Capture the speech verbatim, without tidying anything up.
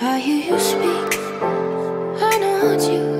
I hear you speak, I know what you